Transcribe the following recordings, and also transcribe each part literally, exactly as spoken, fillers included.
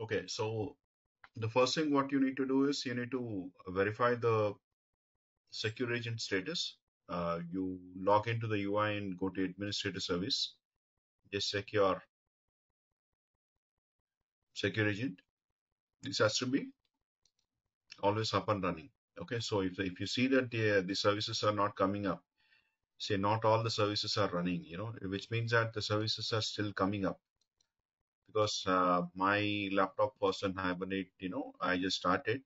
Okay, so the first thing what you need to do is you need to verify the secure agent status. Uh, you log into the U I and go to administrative service. Just check your secure agent. This has to be always up and running. Okay, so if, if you see that the, the services are not coming up, say not all the services are running, you know, which means that the services are still coming up. Because uh, my laptop was on Hibernate, you know, I just started.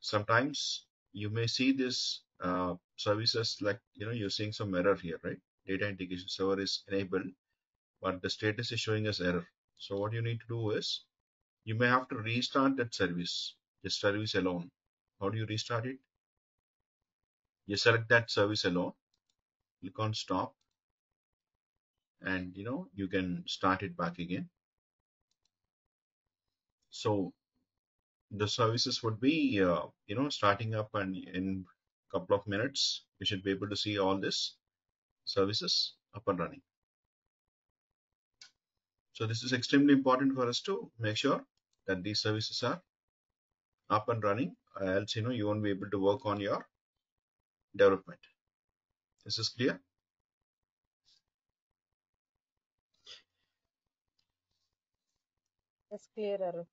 Sometimes you may see this uh, services like, you know, you're seeing some error here, right? Data integration server is enabled, but the status is showing as error. So what you need to do is you may have to restart that service, just service alone. How do you restart it? You select that service alone, click on stop, and you know, you can start it back again. So the services would be, uh, you know, starting up, and in a couple of minutes, you should be able to see all this services up and running. So this is extremely important for us to make sure that these services are up and running, else, you know, you won't be able to work on your development. This is clear. That's clear, Arun.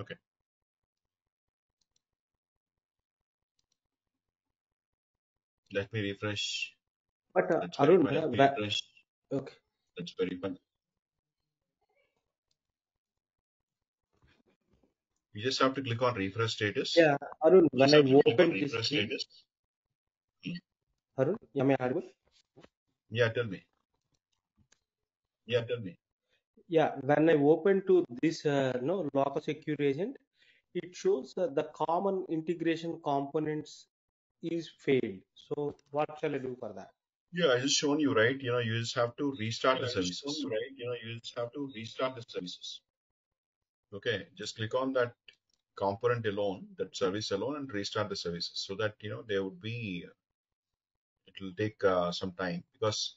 Okay. Let me refresh. But uh, Arun, that, refresh. Okay. That's very fun. You just have to click on refresh status. Yeah, Arun, when I open this refresh status. Arun, am I audible? Yeah, tell me. Yeah, tell me. Yeah, when I open to this uh, no local secure agent, it shows that the common integration components is failed. So what shall I do for that? Yeah, I just shown you, right? You know, you just have to restart yeah, the I services, just shown you, right? You know, you just have to restart the services. Okay, just click on that component alone, that service alone, and restart the services so that, you know, there would be, it will take uh, some time, because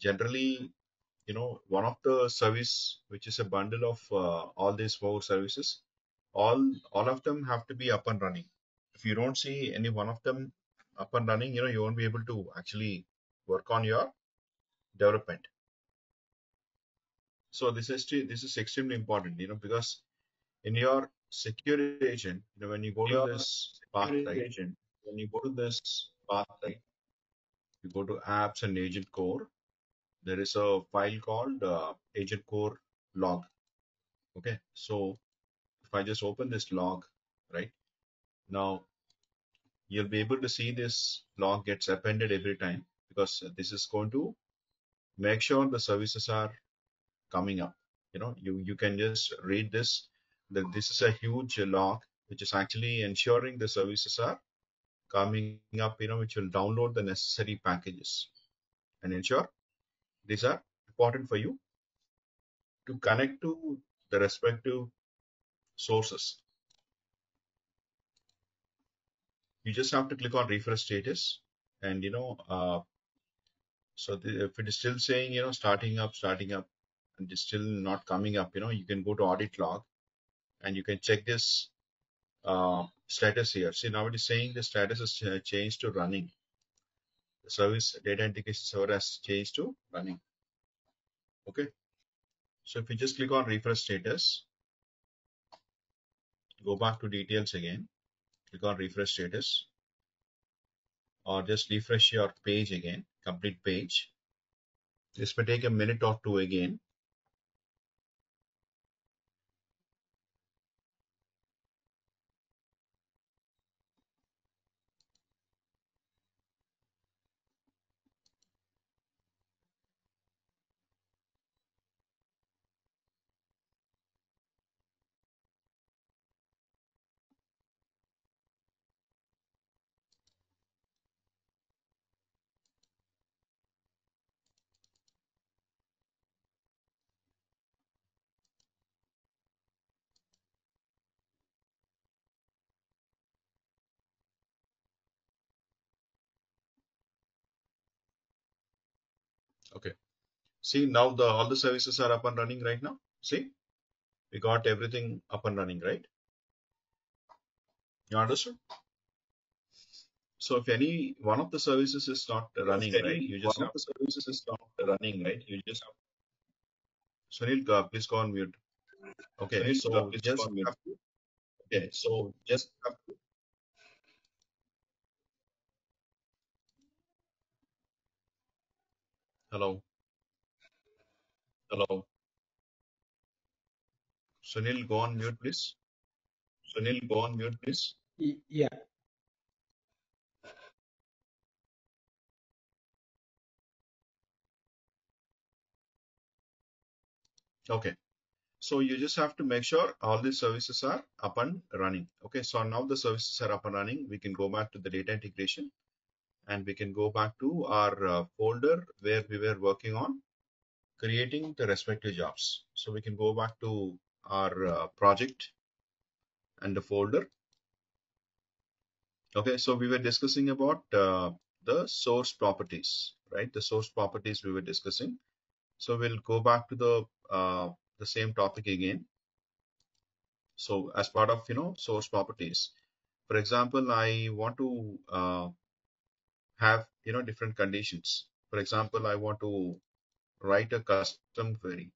generally, you know, one of the service, which is a bundle of uh, all these four services, all all of them have to be up and running. If you don't see any one of them up and running, you know, you won't be able to actually work on your development. So this is this is extremely important, you know, because in your security agent, you know, when you go to this path, right, agent, when you go to this path, right, you go to apps and agent core. There is a file called uh, agent core log. Okay, so if I just open this log, right, now you'll be able to see this log gets appended every time, because this is going to make sure the services are coming up. You know, you, you can just read this, that this is a huge log, which is actually ensuring the services are coming up, you know, which will download the necessary packages and ensure these are important for you to connect to the respective sources. You just have to click on refresh status, and you know, uh, so the, if it is still saying, you know, starting up, starting up, and it's still not coming up, you know, you can go to audit log and you can check this uh, status here. See, now it is saying the status is changed to running. The service data integration server has changed to running. Okay. So if you just click on refresh status, go back to details again, click on refresh status, or just refresh your page again, complete page. This may take a minute or two again. Okay, see, now the all the services are up and running right now. See, we got everything up and running, right? You understood? So if any one of the services is not running, yes, right, you just one have, of the services is not running, right? You just have. Sunil, uh, please go on mute. Okay, Sunil, so uh, just have mute. To, okay, so just have to. Hello. Hello. Sunil, go on mute, please. Sunil, go on mute, please. Yeah. Okay, so you just have to make sure all these services are up and running. Okay, so now the services are up and running. We can go back to the data integration and we can go back to our uh, folder where we were working on creating the respective jobs. So we can go back to our uh, project and the folder. Okay, so we were discussing about uh, the source properties, right? The source properties we were discussing. So we'll go back to the uh, the same topic again. So as part of, you know, source properties, for example, I want to uh, have, you know, different conditions. For example, I want to write a custom query.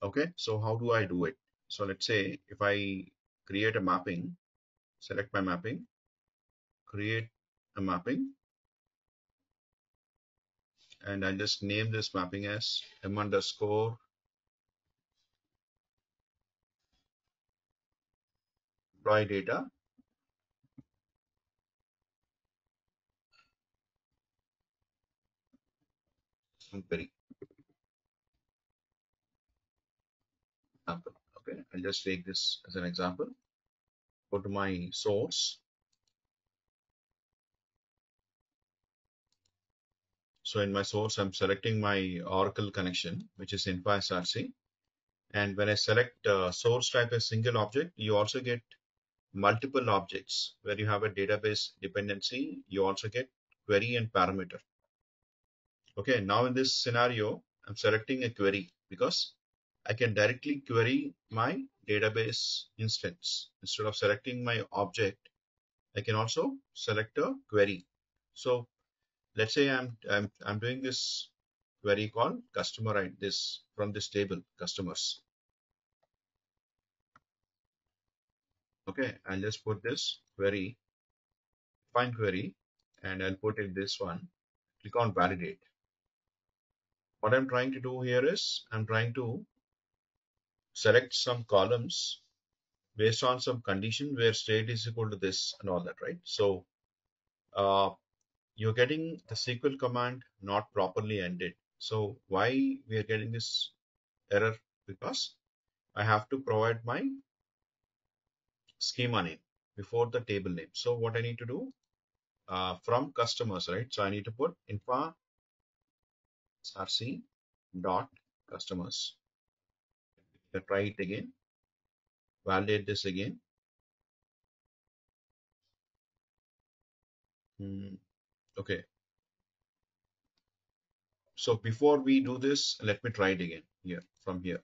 Okay, so how do I do it? So let's say if I create a mapping, select my mapping, create a mapping. And I'll just name this mapping as M underscore employee data. Okay. Okay, I'll just take this as an example. Go to my source. So in my source, I'm selecting my Oracle connection, which is infaSRC. And when I select uh, source type as single object, you also get multiple objects where you have a database dependency. You also get query and parameter. Okay, now in this scenario, I'm selecting a query because I can directly query my database instance. Instead of selecting my object, I can also select a query. So let's say I'm, I'm, I'm doing this query called customer I D, this from this table, customers. Okay, I'll just put this query, find query, and I'll put in this one. Click on validate. What I'm trying to do here is I'm trying to select some columns based on some condition where state is equal to this and all that, right? So, uh, you're getting the S Q L command not properly ended. So why we are getting this error? Because I have to provide my schema name before the table name. So what I need to do uh, from customers, right? So I need to put infaSRC dot customers. I'll try it again. Validate this again. Hmm. Okay, so before we do this, let me try it again here from here.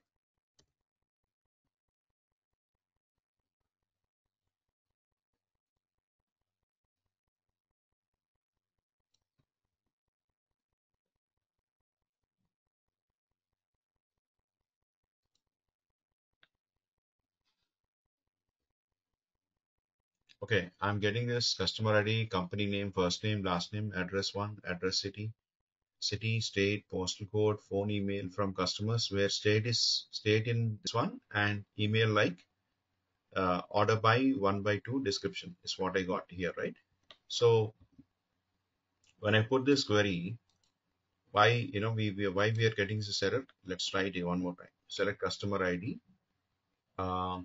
Okay, I'm getting this customer I D, company name, first name, last name, address one, address city, city, state, postal code, phone, email from customers where state is state in this one and email like uh, order by one by two description is what I got here, right? So when I put this query, why, you know, we, we why we are getting this error? Let's try it one more time. Select customer I D. Uh,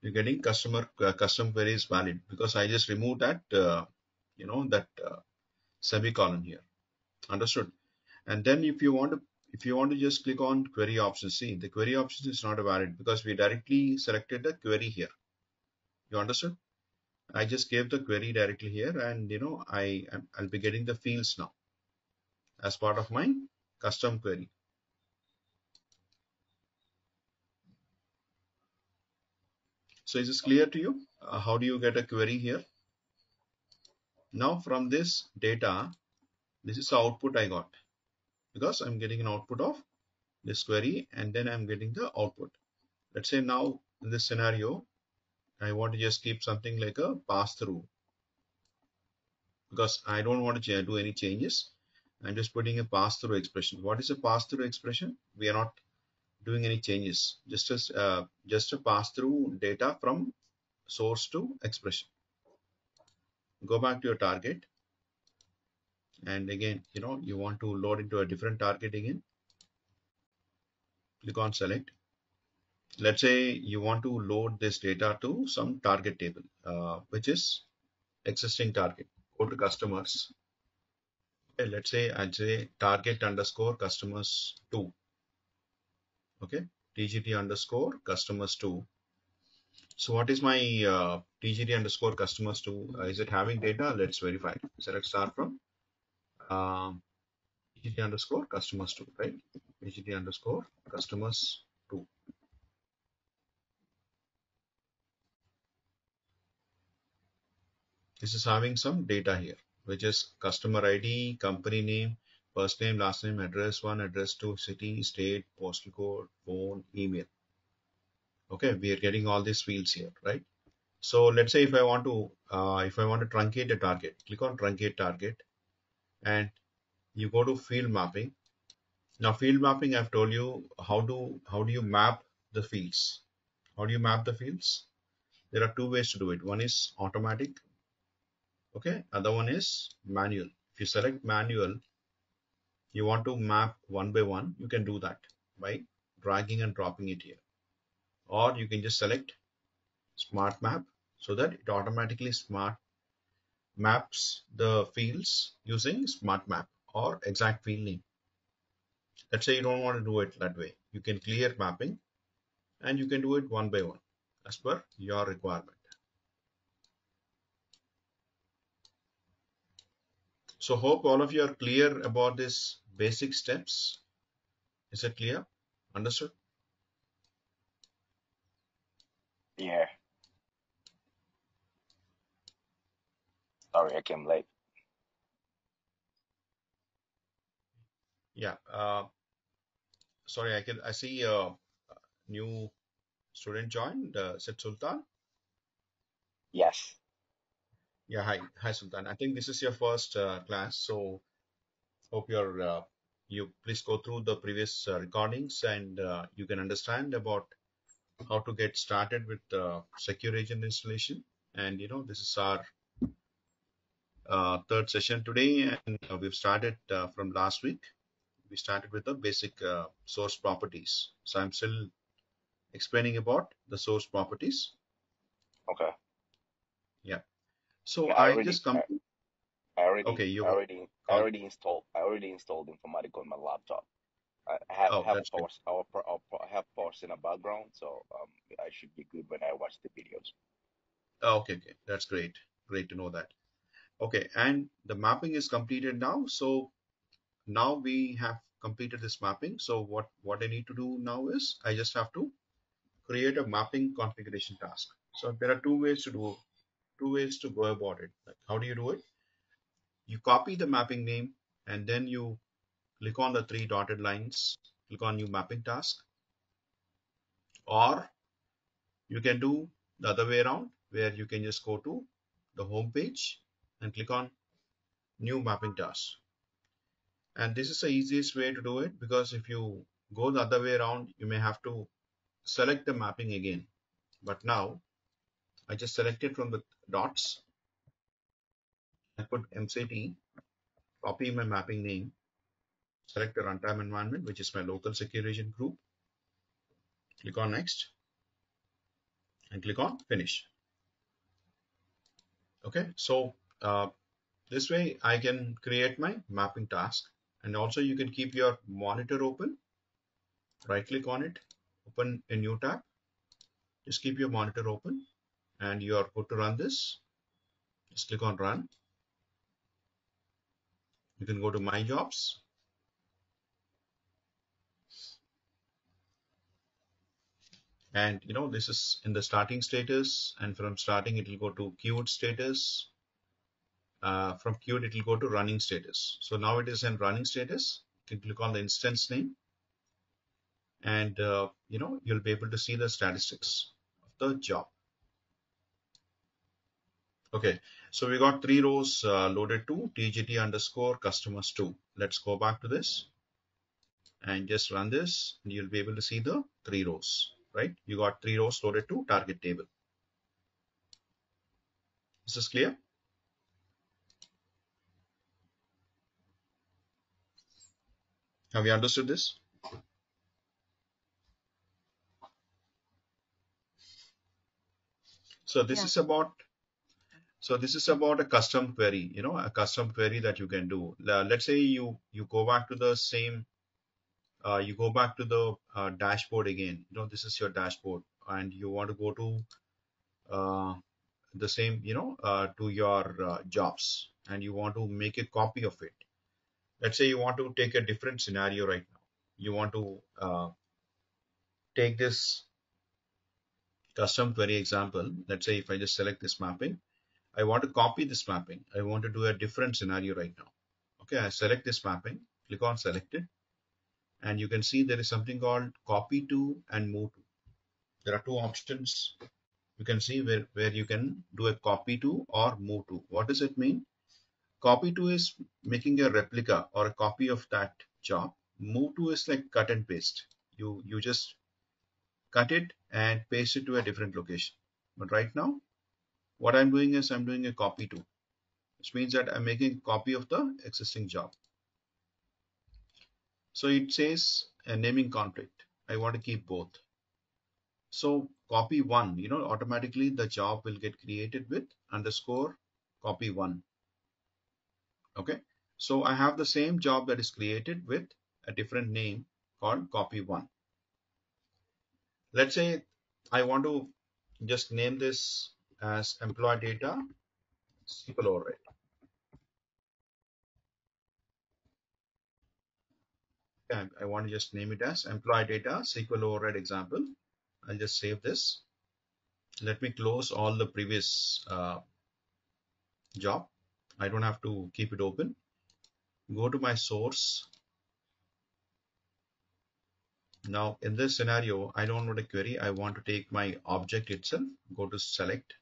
You're getting customer uh, custom query is valid because I just removed that, uh, you know, that uh, semicolon here. Understood? And then if you want to, if you want to just click on query options, see the query options is not valid because we directly selected the query here. You understood? I just gave the query directly here, and you know I I'll be getting the fields now as part of my custom query. So is this clear to you? Uh, how do you get a query here? Now from this data, this is the output I got, because I'm getting an output of this query, and then I'm getting the output. Let's say now in this scenario, I want to just keep something like a pass through, because I don't want to do any changes. I'm just putting a pass through expression. What is a pass through expression? We are not doing any changes, just as uh, just a pass through data from source to expression. Go back to your target, and again, you know, you want to load into a different target again. Click on select. Let's say you want to load this data to some target table, uh, which is existing target. Go to customers. Okay, let's say I'll say target underscore customers two. Okay, T G T underscore customers two. So what is my uh, T G T underscore customers two? Uh, is it having data? Let's verify. Select star from uh, T G T underscore customers two, right? T G T underscore customers two. This is having some data here, which is customer I D, company name, first name, last name, address one, address two, city, state, postal code, phone, email. Okay, we are getting all these fields here, right? So let's say if I want to, uh, if I want to truncate a target, click on truncate target, and you go to field mapping. Now field mapping, I've told you how do how do you map the fields? How do you map the fields? There are two ways to do it. One is automatic. Okay, other one is manual. If you select manual, you want to map one by one, you can do that by dragging and dropping it here. Or you can just select smart map so that it automatically smart maps the fields using smart map or exact field name. Let's say you don't want to do it that way. You can clear mapping and you can do it one by one as per your requirement. So hope all of you are clear about these basic steps. Is it clear? Understood? Yeah. Sorry, I came late. Yeah. Uh, sorry, I can. I see a new student joined. Uh, is it Sultan? Yes. Yeah, hi, hi Sultan. I think this is your first uh, class, so hope you're uh, you please go through the previous uh, recordings, and uh, you can understand about how to get started with uh, secure agent installation. And you know, this is our uh, third session today, and uh, we've started uh, from last week. We started with the basic uh, source properties, so I'm still explaining about the source properties. Okay. Yeah. So yeah, I, I already, just come. I already, okay, you already, I already installed. I already installed Informatica on my laptop. I have oh, have force, I'll, I'll, I'll have force in the background, so um, I should be good when I watch the videos. Oh, okay, okay, that's great. Great to know that. Okay, and the mapping is completed now. So now we have completed this mapping. So what what I need to do now is I just have to create a mapping configuration task. So there are two ways to do. Two ways to go about it. Like, how do you do it? You copy the mapping name, and then you click on the three dotted lines, click on new mapping task, or you can do the other way around, where you can just go to the home page and click on new mapping task. And this is the easiest way to do it, because if you go the other way around, you may have to select the mapping again. But now I just selected from the dots. I put M C T, copy my mapping name, select the runtime environment, which is my local secure agent group. Click on next and click on finish. Okay, so uh, this way I can create my mapping task, and also you can keep your monitor open. Right click on it, open a new tab. Just keep your monitor open, and you are good to run this. Just click on Run. You can go to My Jobs. And you know, this is in the starting status, and from starting it will go to queued status. Uh, from queued it will go to running status. So now it is in running status. You can click on the instance name, and uh, you know, you'll be able to see the statistics of the job. Okay, so we got three rows uh, loaded to T G T underscore customers two. Let's go back to this and just run this, and you'll be able to see the three rows. Right, you got three rows loaded to target table. Is this clear? Have you understood this? So this yeah. is about so this is about a custom query, you know, a custom query that you can do. Let's say you you go back to the same Uh, you go back to the uh, dashboard again. You know, this is your dashboard, and you want to go to uh, the same, you know, uh, to your uh, jobs, and you want to make a copy of it. Let's say you want to take a different scenario right now. You want to uh, take this custom query example. Let's say if I just select this mapping, I want to copy this mapping. I want to do a different scenario right now. Okay, I select this mapping, click on select it. And you can see there is something called copy to and move to. There are two options. You can see where, where you can do a copy to or move to. What does it mean? Copy to is making a replica or a copy of that job. Move to is like cut and paste. You, you just cut it and paste it to a different location. But right now, what I'm doing is I'm doing a copy to, which means that I'm making a copy of the existing job. So it says a naming conflict. I want to keep both. So copy one, you know, automatically the job will get created with underscore copy one. Okay. So I have the same job that is created with a different name called copy one. Let's say I want to just name this as employee data S Q L override. I want to just name it as employee data S Q L override example. I'll just save this. Let me close all the previous uh, job. I don't have to keep it open. Go to my source. Now in this scenario, I don't want a query. I want to take my object itself. Go to select.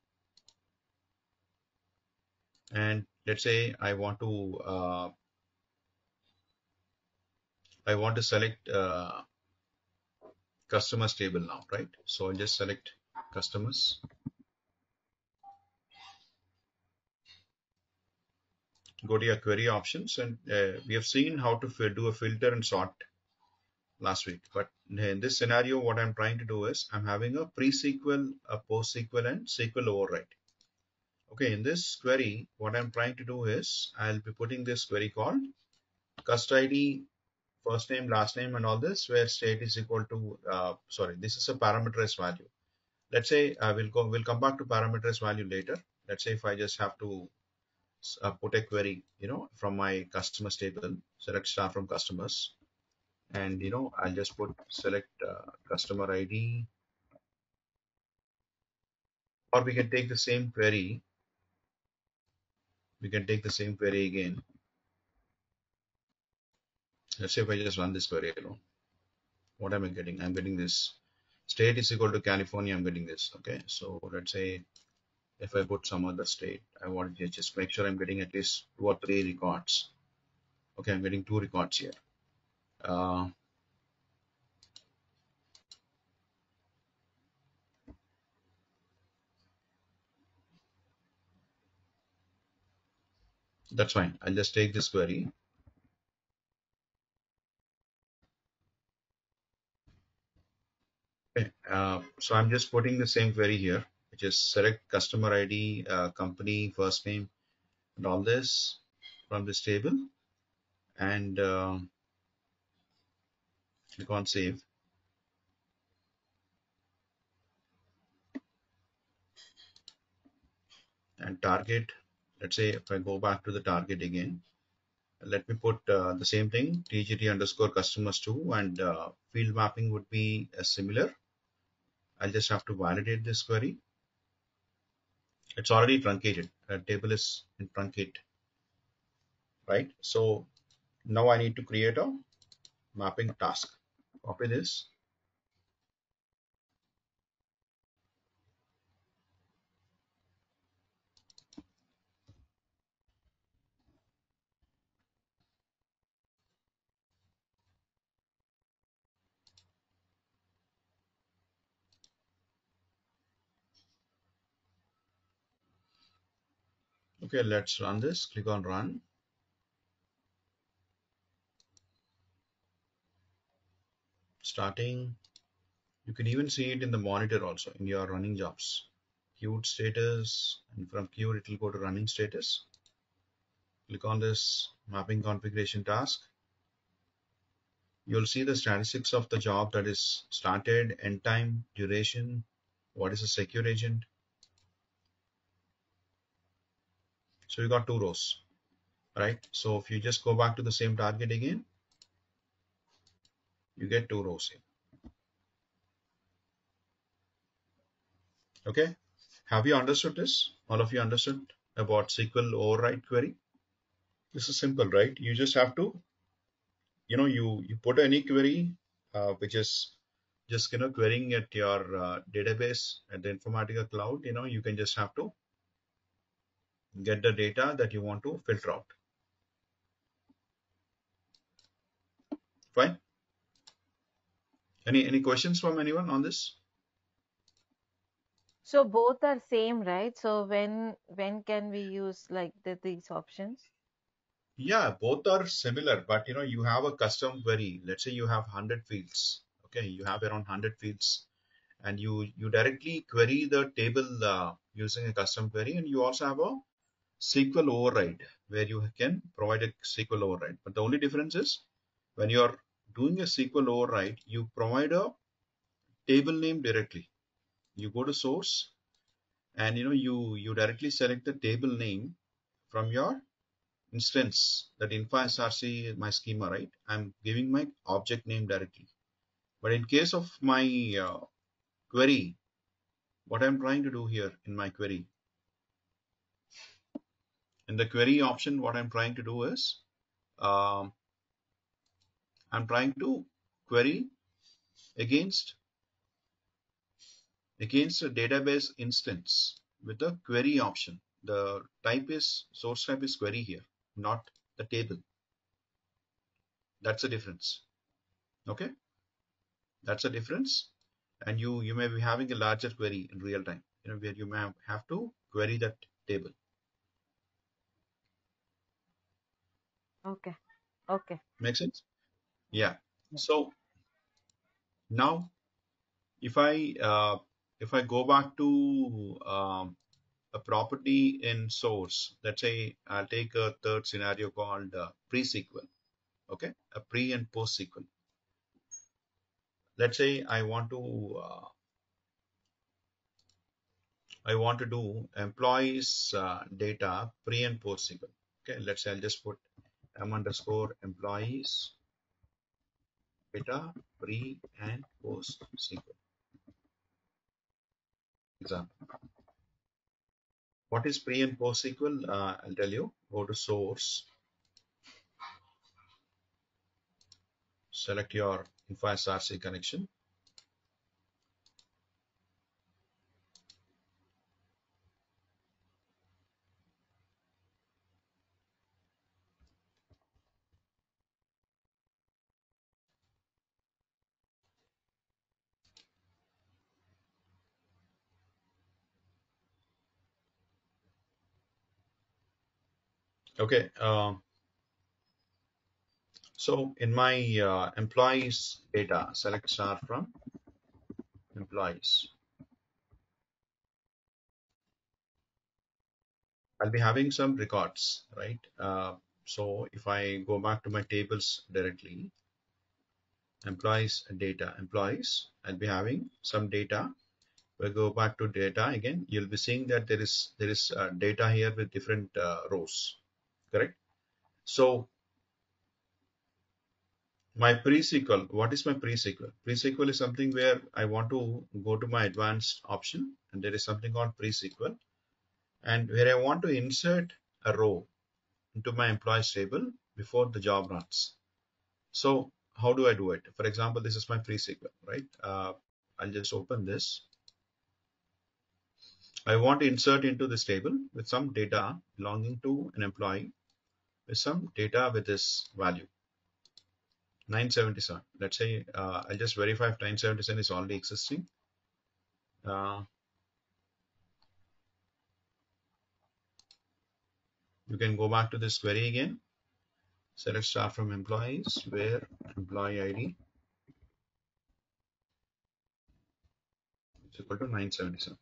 And let's say I want to uh, I want to select uh, customers table now, right? So I'll just select customers. Go to your query options, and uh, we have seen how to do a filter and sort last week. But in this scenario, what I'm trying to do is I'm having a pre-S Q L, a post-S Q L, and S Q L override. Okay, in this query, what I'm trying to do is I'll be putting this query called cust I D. First name, last name, and all this, where state is equal to uh, sorry, this is a parameterized value. Let's say I uh, will go, we'll come back to parameterized value later. Let's say if I just have to uh, put a query, you know, from my customers table, select star from customers, and you know, I'll just put select uh, customer I D, or we can take the same query. We can take the same query again. Let's say if I just run this query alone, what am I getting? I'm getting this state is equal to California. I'm getting this. Okay. So let's say if I put some other state, I want to just make sure I'm getting at least two or three records. Okay. I'm getting two records here. Uh, that's fine. I'll just take this query. Uh, so I'm just putting the same query here, which is select customer I D, uh, company, first name, and all this from this table, and uh, click on save. And target Let's say if I go back to the target again, let me put uh, the same thing, tgd underscore customers two, and uh, field mapping would be uh, similar. I'll just have to validate this query. It's already truncated. The table is in truncate, right? So now I need to create a mapping task. Copy this. Okay, let's run this. Click on run. Starting, you can even see it in the monitor also in your running jobs. Queued status, and from queue it will go to running status. Click on this mapping configuration task. You'll see the statistics of the job that is started, end time, duration, what is a secure agent. So you got two rows, right? So if you just go back to the same target again, you get two rows here. Okay, have you understood this? All of you understood about S Q L override query? This is simple, right? You just have to, you know, you, you put any query, uh, which is just, you know, querying at your uh, database at the Informatica cloud, you know, you can just have to get the data that you want to filter out. Fine. Any any questions from anyone on this? So both are same, right? So when when can we use like the, these options? Yeah, both are similar, but you know, you have a custom query. Let's say you have one hundred fields. Okay, you have around one hundred fields, and you you directly query the table uh, using a custom query, and you also have a S Q L override where you can provide a S Q L override. But the only difference is when you are doing a S Q L override, you provide a table name directly. You go to source and you know you you directly select the table name from your instance. That infaSRC is my schema, right? I'm giving my object name directly. But in case of my uh, query, what I'm trying to do here in my query, in the query option, what I'm trying to do is um, I'm trying to query against against a database instance with a query option. The type is, source type is query here, not the table. That's the difference. Okay, that's the difference. And you you may be having a larger query in real time, you know, where you may have to query that table. Okay. Okay. Make sense? Yeah. So now, if I uh, if I go back to um, a property in source, let's say I'll take a third scenario called uh, pre-S Q L. Okay, a pre and post S Q L. Let's say I want to uh, I want to do employees uh, data pre and post S Q L. Okay, let's say I'll just put m underscore employees data pre and post S Q L. Example. What is pre and post S Q L? Uh, I'll tell you. Go to source. Select your InfaSRC connection. Okay. Uh, So in my uh, employees data, select star from employees. I'll be having some records, right? Uh, so if I go back to my tables directly, employees data, employees, I'll be having some data we go back to data again, you'll be seeing that there is there is uh, data here with different uh, rows, correct? So my pre-S Q L, what is my pre-S Q L? Pre-S Q L is something where I want to go to my advanced option, and there is something called pre-S Q L, and where I want to insert a row into my employees table before the job runs. So how do I do it? For example, this is my pre-S Q L, right? Uh, I'll just open this. I want to insert into this table with some data belonging to an employee with some data with this value nine seventy-seven. Let's say uh, I'll just verify if nine seventy-seven is already existing. Uh, you can go back to this query again. Select star from employees where employee I D is equal to nine seventy-seven.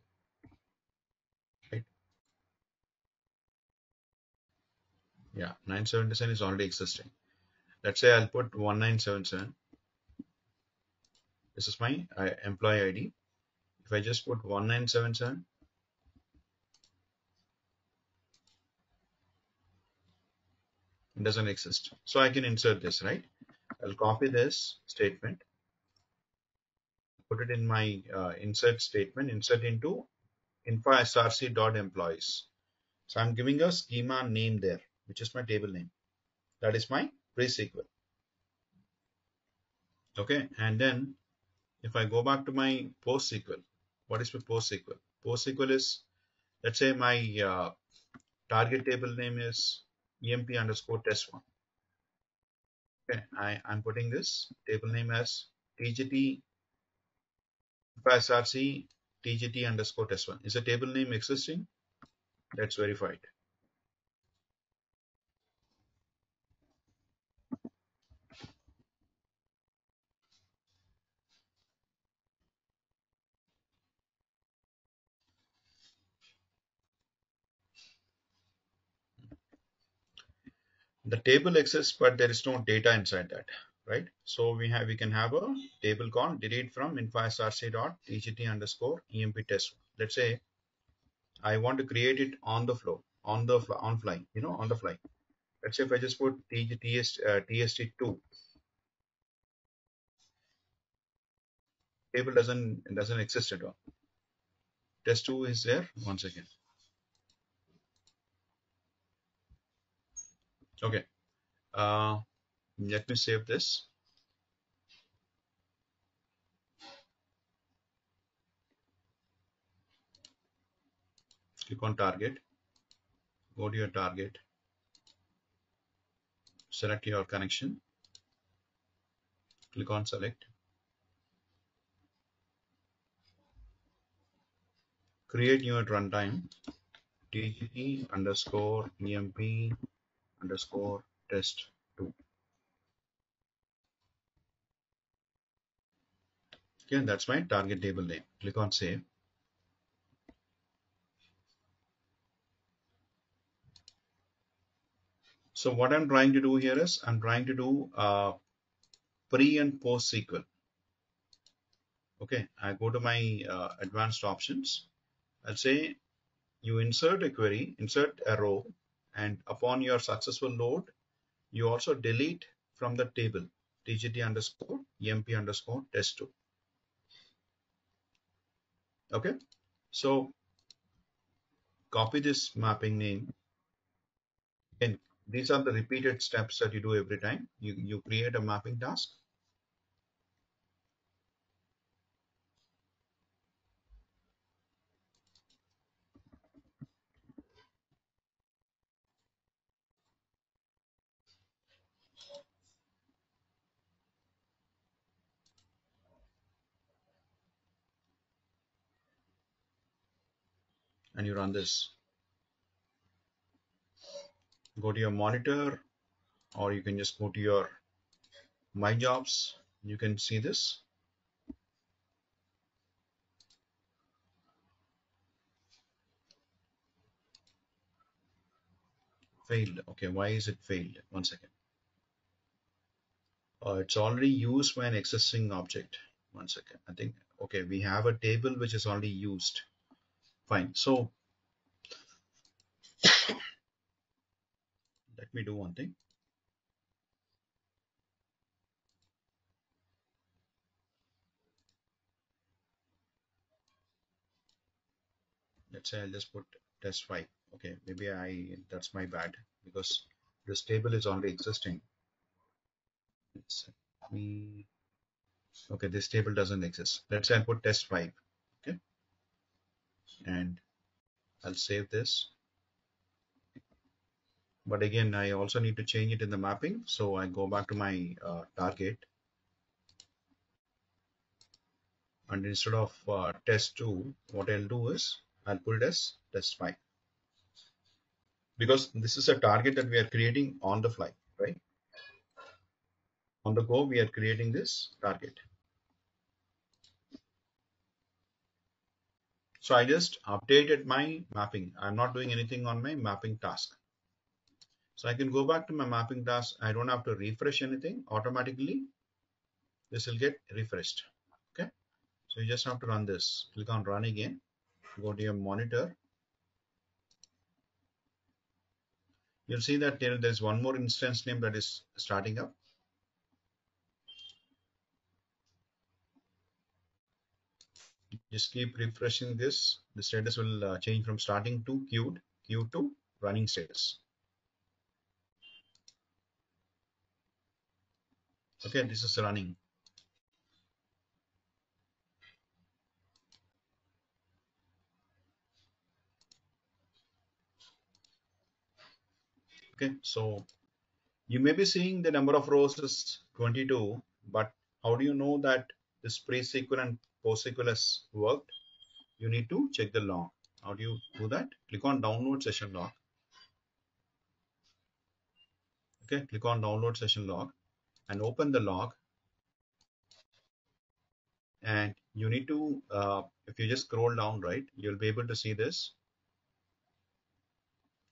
Yeah, nine seventy-seven is already existing. Let's say I'll put one nine seven seven. This is my uh, employee I D. If I just put one nine seven seven, it doesn't exist. So I can insert this, right? I'll copy this statement, put it in my uh, insert statement, insert into infaSRC.employees. So I'm giving a schema name there, which is my table name. That is my pre-S Q L. Okay, and then if I go back to my post-S Q L, what is my post-S Q L? Post-S Q L is, let's say my uh, target table name is emp underscore test one. Okay, I, I'm putting this table name as tgt src tgt underscore test one. Is the table name existing? Let's verify it. The table exists, but there is no data inside that, right? So we have we can have a table called delete from infasrc.tgt underscore emp test. Let's say I want to create it on the flow, on the fly, on fly, you know, on the fly. Let's say if I just put T S T two, table doesn't doesn't exist at all. Test two is there once again. Okay, uh, let me save this. Click on target, go to your target, select your connection, click on select, create new at runtime, tgt underscore emp underscore test two. Okay, and that's my target table name. Click on save. So what I'm trying to do here is I'm trying to do uh, pre and post S Q L. Okay, I go to my uh, advanced options. I'll say you insert a query, insert a row, and upon your successful load, you also delete from the table tgt underscore emp underscore test two. Okay, so copy this mapping name. And these are the repeated steps that you do every time. You, you create a mapping task. And you run this. Go to your monitor, or you can just go to your My Jobs. You can see this. Failed. Okay, why is it failed? One second. Uh, it's already used by an existing object. One second. I think Okay, we have a table which is already used. Fine. So let me do one thing. Let's say I'll just put test five. Okay, maybe I, that's my bad, because this table is already existing. Let's see. Okay, this table doesn't exist. Let's say I put test five. Okay, and I'll save this. But again, I also need to change it in the mapping. So I go back to my uh, target, and instead of uh, test two, what I'll do is I'll put it as test five, because this is a target that we are creating on the fly, right? On the go, we are creating this target. So I just updated my mapping. I'm not doing anything on my mapping task. So I can go back to my mapping task. I don't have to refresh anything. Automatically, this will get refreshed. Okay. So you just have to run this. Click on run again. Go to your monitor. You'll see that there, there's one more instance name that is starting up. Just keep refreshing this. The status will uh, change from starting to queued, queued to running status. Okay, this is running. Okay, so you may be seeing the number of rows is twenty-two, but how do you know that this pre-S Q L and post-S Q L has worked? You need to check the log. How do you do that? Click on download session log. Okay, click on download session log and open the log. And you need to, uh, if you just scroll down, right, you'll be able to see this.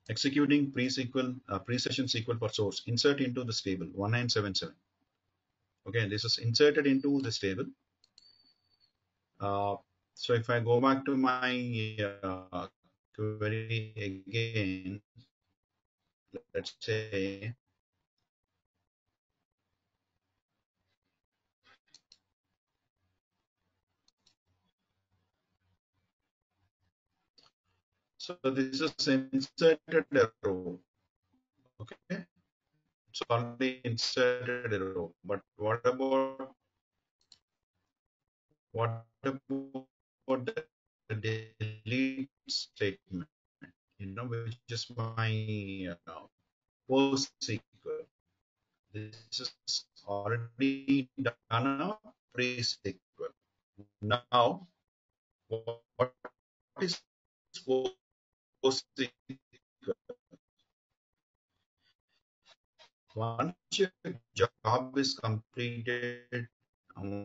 Executing pre-S Q L, uh, pre-session S Q L for source, insert into this table, one nine seven seven. Okay, this is inserted into this table. Uh, so if I go back to my uh, query again, let's say, so this is inserted a row. Okay, it's already inserted a row. But what about what about the delete statement? You know, which is my uh, post S Q L. This is already done a pre-S Q L. Now, what is post? Once your job is completed,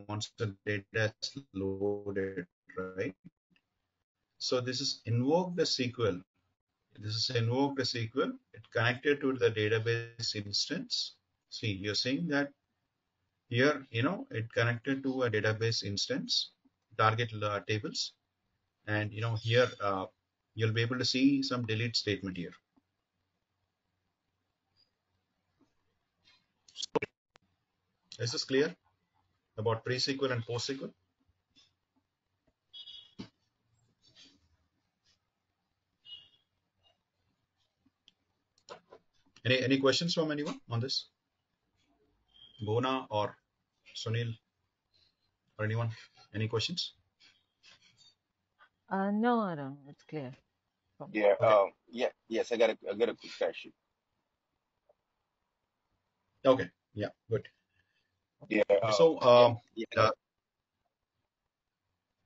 once the data is loaded, right? So this is invoke the S Q L. This is invoke the S Q L. It connected to the database instance. See, you're seeing that here, you know, it connected to a database instance, target uh, tables. And, you know, here, uh, you'll be able to see some delete statement here. Is this clear about pre-S Q L and post-S Q L? Any any questions from anyone on this? Bona or Sunil or anyone? Any questions? Uh, no, Arun, it's clear. Yeah, okay. um, yeah, yes, I got a, I got a quick question. Okay, yeah, good. Yeah. Uh, so, um, yeah, yeah. Uh,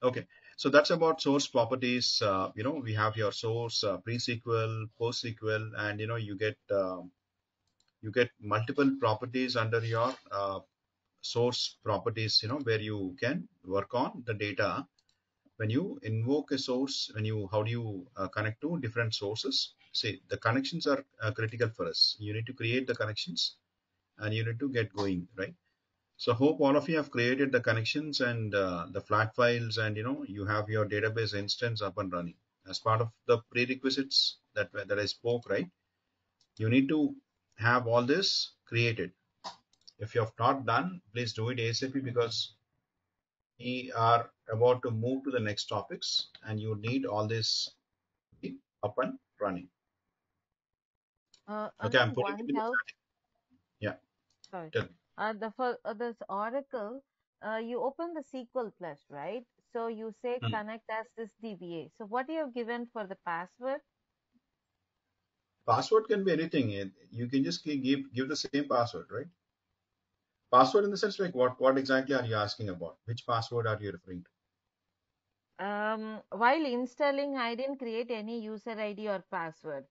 okay, so that's about source properties. Uh, you know, we have your source, uh, pre-S Q L, post-S Q L, and you know, you get um, you get multiple properties under your uh, source properties. You know, where you can work on the data. When you invoke a source, when you how do you uh, connect to different sources? See, the connections are uh, critical for us. You need to create the connections, and you need to get going, right? So hope all of you have created the connections and uh, the flat files, and you know you have your database instance up and running. As part of the prerequisites that that I spoke, right? You need to have all this created. If you have not done, please do it ASAP, because we are about to move to the next topics, and you need all this up and running. Uh, okay, I'm putting it. Yeah. Sorry. Tell me. Uh, the for uh, this Oracle, uh, you open the S Q L Plus, right? So you say hmm. connect as this D B A. So what do you have given for the password? Password can be anything. You can just give give the same password, right? Password in the sense like what what exactly are you asking about? Which password are you referring to? Um, while installing, I didn't create any user I D or password.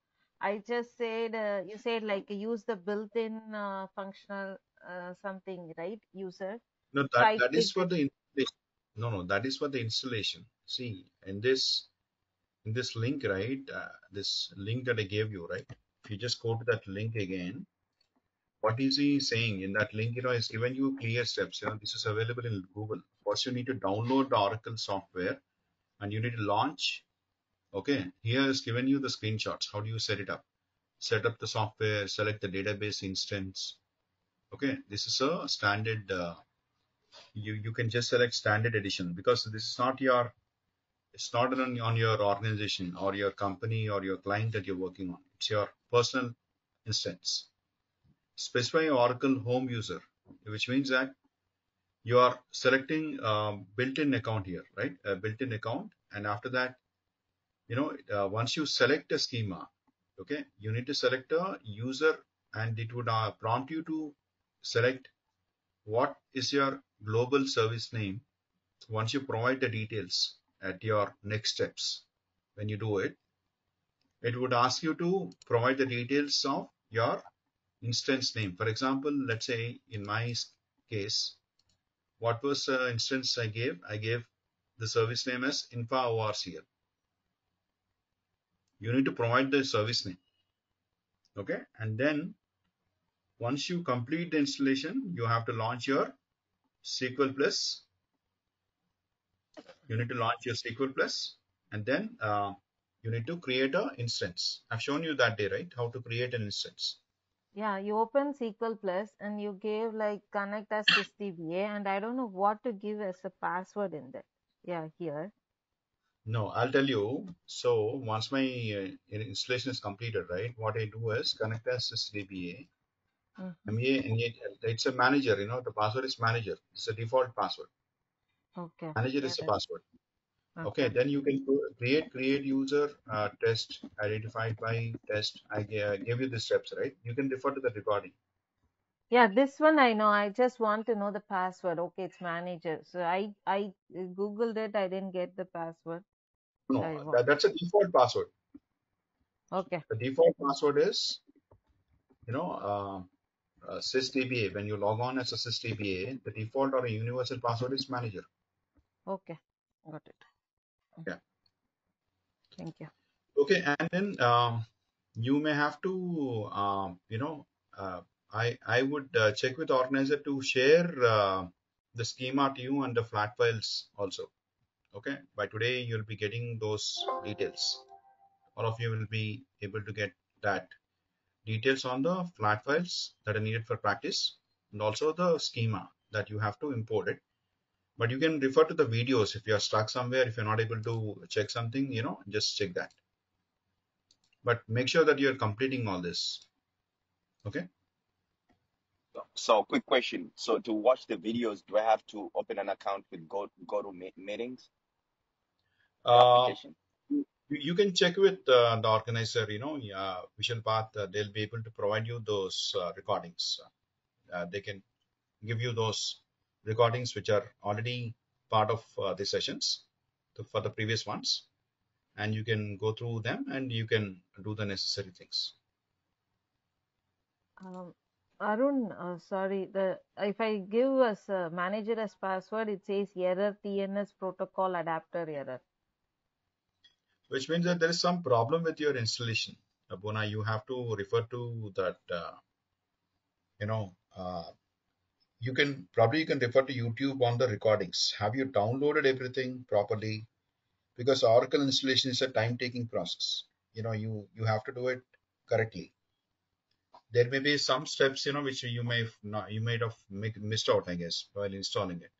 I just said uh, you said like use the built-in uh, functional uh, something, right? User. No, that, so that is for the installation. No, no, that is for the installation. See, in this in this link, right? Uh, this link that I gave you, right? If you just go to that link again, what is he saying in that link? You know, it's given you clear steps. You know, this is available in Google. First, you need to download the Oracle software, and you need to launch. Okay, here is given you the screenshots. How do you set it up? Set up the software. Select the database instance. Okay, this is a standard. Uh, you you can just select standard edition, because this is not your. It's not on, on your organization or your company or your client that you're working on. It's your personal instance. Specify Oracle home user, which means that you are selecting a built-in account here, right? A built-in account. And after that, you know, uh, once you select a schema, okay, you need to select a user, and it would uh, prompt you to select what is your global service name. Once you provide the details, at your next steps, when you do it, it would ask you to provide the details of your instance name. For example, let's say in my case, what was the uh, instance I gave? I gave the service name as InfaORCL. You need to provide the service name. Okay, and then once you complete the installation, you have to launch your S Q L Plus. You need to launch your S Q L Plus, and then uh, you need to create an instance. I've shown you that day, right? How to create an instance. Yeah, you open S Q L Plus and you gave like connect as this D B A, and I don't know what to give as a password in that. Yeah, here. No, I'll tell you. So once my uh, installation is completed, right? What I do is connect as this D B A. Mm-hmm. It's a manager, you know, the password is manager. It's a default password. Okay. Manager is the password. Okay. Okay, then you can create create user uh, test identified by test. I uh, gave you the steps, right? You can refer to the recording. Yeah, this one I know. I just want to know the password. Okay, it's manager. So I I googled it. I didn't get the password. No, that, that's a default password. Okay. The default password is, you know, uh, Uh, sys D B A. When you log on as a sys D B A, the default or a universal password is manager. Okay, got it. Okay. Yeah. Thank you. Okay, and then uh, you may have to, uh, you know, uh, I I would uh, check with organizer to share uh, the schema to you and the flat files also. Okay, by today you'll be getting those details. All of you will be able to get that. Details on the flat files that are needed for practice, and also the schema that you have to import it. But you can refer to the videos if you are stuck somewhere, if you're not able to check something, you know, just check that. But make sure that you're completing all this. Okay. So quick question. So to watch the videos, do I have to open an account with Go, GoToMeetings? Uh, You can check with uh, the organizer, you know, uh, Visual Path, uh, they'll be able to provide you those uh, recordings. Uh, they can give you those recordings which are already part of uh, the sessions to, for the previous ones. And you can go through them and you can do the necessary things. Um, Arun, uh, sorry, the, if I give us a manager as password, it says error T N S protocol adapter error. Which means that there is some problem with your installation. Abuna, you have to refer to that, uh, you know, uh, you can probably you can refer to YouTube on the recordings. Have you downloaded everything properly? Because Oracle installation is a time-taking process. You know, you you have to do it correctly. There may be some steps, you know, which you may not, you might have missed out, I guess, while installing it.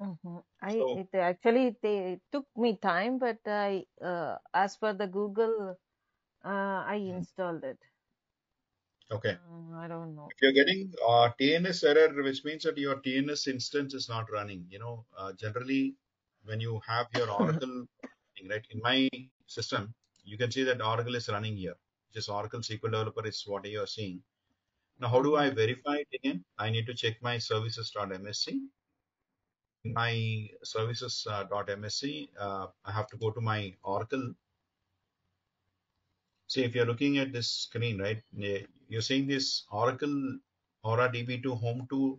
Mm-hmm. I so, it actually they took me time, but I uh, as per the Google, uh, I installed it. Okay. Um, I don't know. If you're getting uh, T N S error, which means that your T N S instance is not running. You know, uh, generally when you have your Oracle, right? In my system, you can see that Oracle is running here. Just Oracle S Q L Developer is what you are seeing. Now, how do I verify it again? I need to check my services dot M S C. In my services dot M S C, uh, I have to go to my Oracle. See, if you're looking at this screen, right, you're seeing this Oracle Aura D B two Home to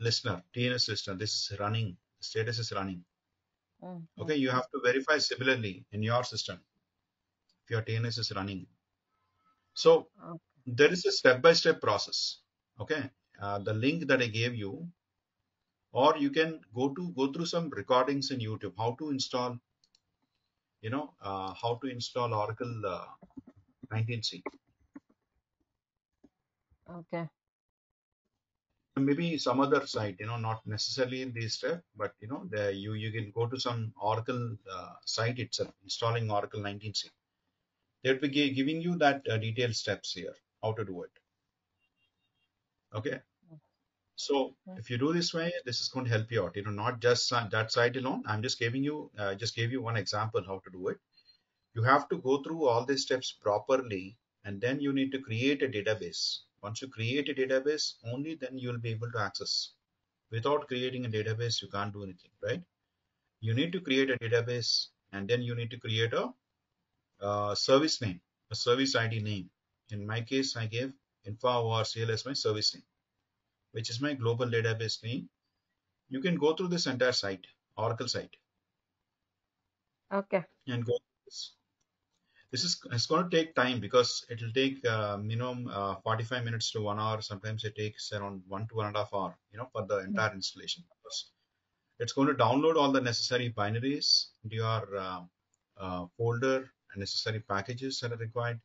Listener, T N S Listener. This is running. Status is running. Mm-hmm. Okay, you have to verify similarly in your system if your T N S is running. So okay. There is a step-by-step process. Okay, uh, the link that I gave you, or you can go to go through some recordings in YouTube. How to install, you know, uh, how to install Oracle uh, nineteen C. Okay. Maybe some other site, you know, not necessarily in this step, but you know, the, you you can go to some Oracle uh, site itself, installing Oracle nineteen C. They'll be giving you that uh, detailed steps here, how to do it. Okay. So okay. If you do this way, this is going to help you out. You know, not just that site alone. I'm just giving you, uh, just gave you one example how to do it. You have to go through all these steps properly, and then you need to create a database. Once you create a database, only then you will be able to access. Without creating a database, you can't do anything, right? You need to create a database, and then you need to create a uh, service name, a service I D name. In my case, I gave InfaORCL as my service name, which is my global database name. You can go through this entire site, Oracle site. Okay. And go through this. This is it's going to take time because it will take uh, minimum uh, forty-five minutes to one hour. Sometimes it takes around one to one and a half hour, you know, for the entire installation. It's going to download all the necessary binaries into your uh, uh, folder and necessary packages that are required.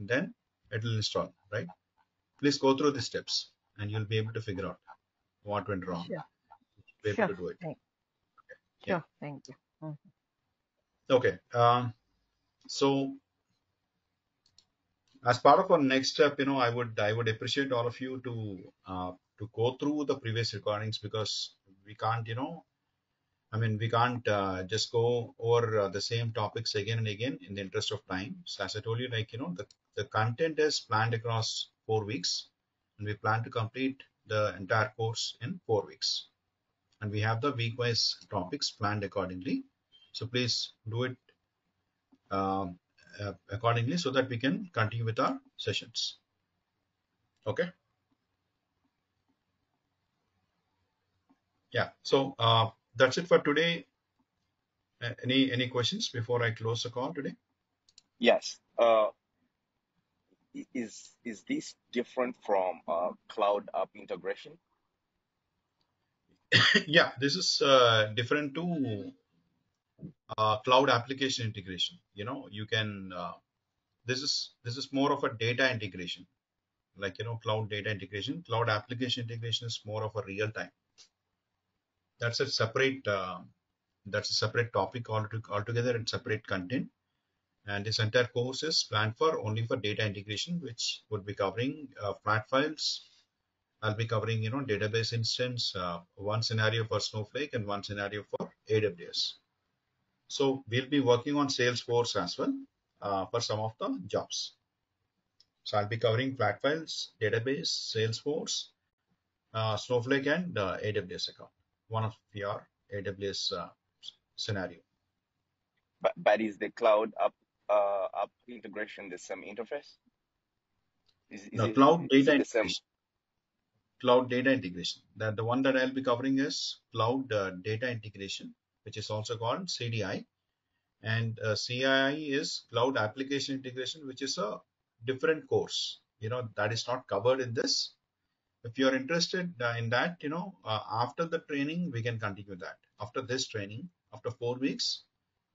And then it will install, right? Please go through the steps and you'll be able to figure out what went wrong. Sure. Be able sure. to do it. Thank okay. Sure. Yeah. Thank you. Mm-hmm. Okay. Um, So, as part of our next step, you know, I would I would appreciate all of you to uh, to go through the previous recordings because we can't, you know, I mean, we can't uh, just go over uh, the same topics again and again in the interest of time. So, as I told you, like, you know, the, the content is planned across four weeks and we plan to complete the entire course in four weeks. And we have the week-wise topics planned accordingly. So, please do it Uh, uh, accordingly so that we can continue with our sessions. Okay. Yeah. So uh, that's it for today. Uh, any any questions before I close the call today? Yes. Uh, is is this different from uh, cloud app integration? Yeah. This is uh, different to Uh, cloud application integration. You know, you can uh, this is this is more of a data integration, like, you know, cloud data integration. Cloud application integration is more of a real time. That's a separate uh, that's a separate topic altogether and separate content. And this entire course is planned for only for data integration, which would be covering uh, flat files. I'll be covering, you know, database instance, uh, one scenario for Snowflake and one scenario for A W S. So we'll be working on Salesforce as well uh, for some of the jobs. So I'll be covering flat files, database, Salesforce, uh, Snowflake, and uh, A W S account. One of your A W S uh, scenario. But but is the cloud app uh, app integration the same interface? Is, is no, it, cloud is data it integration. Same? Cloud data integration. That the one that I'll be covering is cloud uh, data integration, which is also called C D I. And uh, C I I is Cloud Application Integration, which is a different course. You know, that is not covered in this. if you're interested in that, you know, uh, after the training, we can continue that. After this training, after four weeks,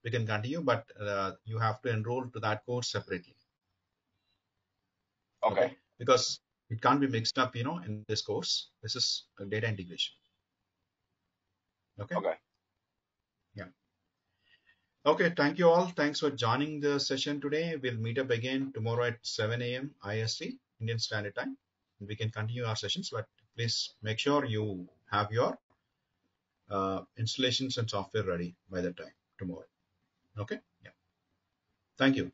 we can continue, but uh, you have to enroll to that course separately. Okay. Okay. Because it can't be mixed up, you know, in this course. This is data integration. Okay. Okay. Yeah. Okay. Thank you all. Thanks for joining the session today. We'll meet up again tomorrow at seven A M I S T, Indian Standard Time. We can continue our sessions, but please make sure you have your uh, installations and software ready by that time tomorrow. Okay. Yeah. Thank you.